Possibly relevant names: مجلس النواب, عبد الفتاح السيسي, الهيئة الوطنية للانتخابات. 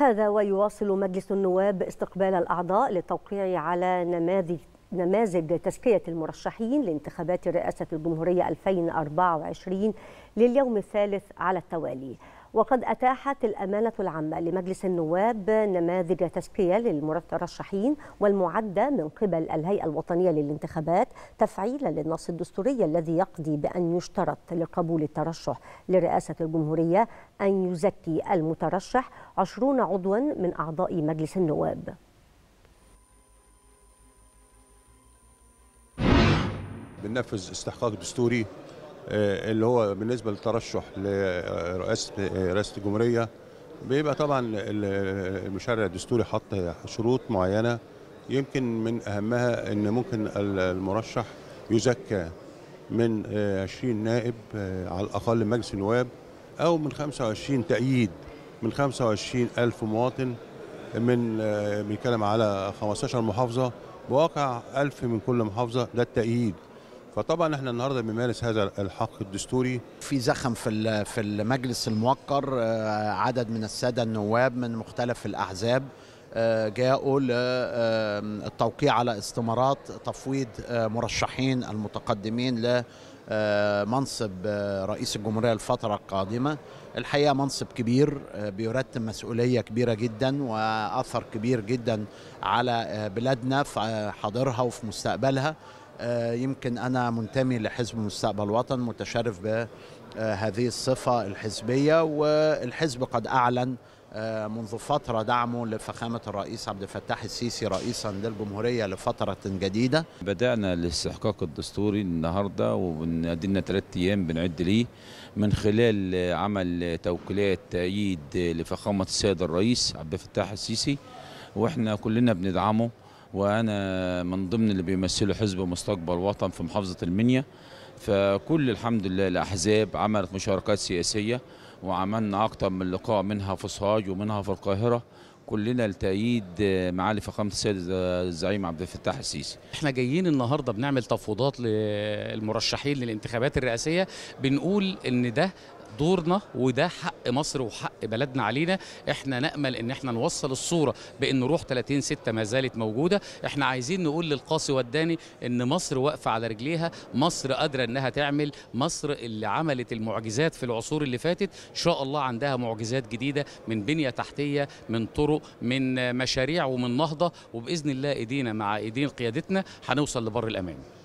هذا ويواصل مجلس النواب استقبال الأعضاء للتوقيع على نماذج تزكية المرشحين لانتخابات رئاسة الجمهورية 2024 لليوم الثالث على التوالي. وقد أتاحت الأمانة العامة لمجلس النواب نماذج تزكية للمرشحين والمعدة من قبل الهيئة الوطنية للانتخابات تفعيلا للنص الدستوري الذي يقضي بأن يشترط لقبول الترشح لرئاسة الجمهورية أن يزكي المترشح 20 عضوا من أعضاء مجلس النواب. بننفذ استحقاق دستوري اللي هو بالنسبه للترشح لرئاسه الجمهوريه، بيبقى طبعا المشرع الدستوري حط شروط معينه، يمكن من اهمها ان ممكن المرشح يزكى من 20 نائب على الاقل مجلس النواب، او من 25 تأييد من 25,000 مواطن، من بيتكلم على 15 محافظه بواقع 1000 من كل محافظه، ده التأييد. فطبعا احنا النهارده بنمارس هذا الحق الدستوري. في زخم في المجلس الموقر، عدد من الساده النواب من مختلف الاحزاب جاءوا للتوقيع على استمارات تفويض مرشحين المتقدمين لمنصب رئيس الجمهوريه الفتره القادمه. الحقيقه منصب كبير بيرتب مسؤوليه كبيره جدا واثر كبير جدا على بلادنا في حاضرها وفي مستقبلها. يمكن أنا منتمي لحزب مستقبل الوطن، متشرف بهذه الصفة الحزبية، والحزب قد أعلن منذ فترة دعمه لفخامة الرئيس عبد الفتاح السيسي رئيسا للجمهورية لفترة جديدة. بدأنا الاستحقاق الدستوري النهاردة وبنقدمنا 3 أيام بنعد ليه، من خلال عمل توكيلات تأييد لفخامة السيد الرئيس عبد الفتاح السيسي، وإحنا كلنا بندعمه، وأنا من ضمن اللي بيمثلوا حزب مستقبل الوطن في محافظة المنيا. فكل الحمد لله الأحزاب عملت مشاركات سياسية، وعملنا أكتر من لقاء، منها في سوهاج ومنها في القاهرة، كلنا لتأييد معالي فخامة السيد الزعيم عبد الفتاح السيسي. احنا جايين النهارده بنعمل تفويضات للمرشحين للانتخابات الرئاسية، بنقول إن ده دورنا وده حق مصر وحق بلدنا علينا. احنا نأمل ان احنا نوصل الصورة بان روح 30/6 ما زالت موجودة. احنا عايزين نقول للقاصي والداني ان مصر واقفة على رجليها، مصر قادرة انها تعمل، مصر اللي عملت المعجزات في العصور اللي فاتت ان شاء الله عندها معجزات جديدة، من بنية تحتية، من طرق، من مشاريع، ومن نهضة، وبإذن الله ايدينا مع ايدين قيادتنا هنوصل لبر الأمان.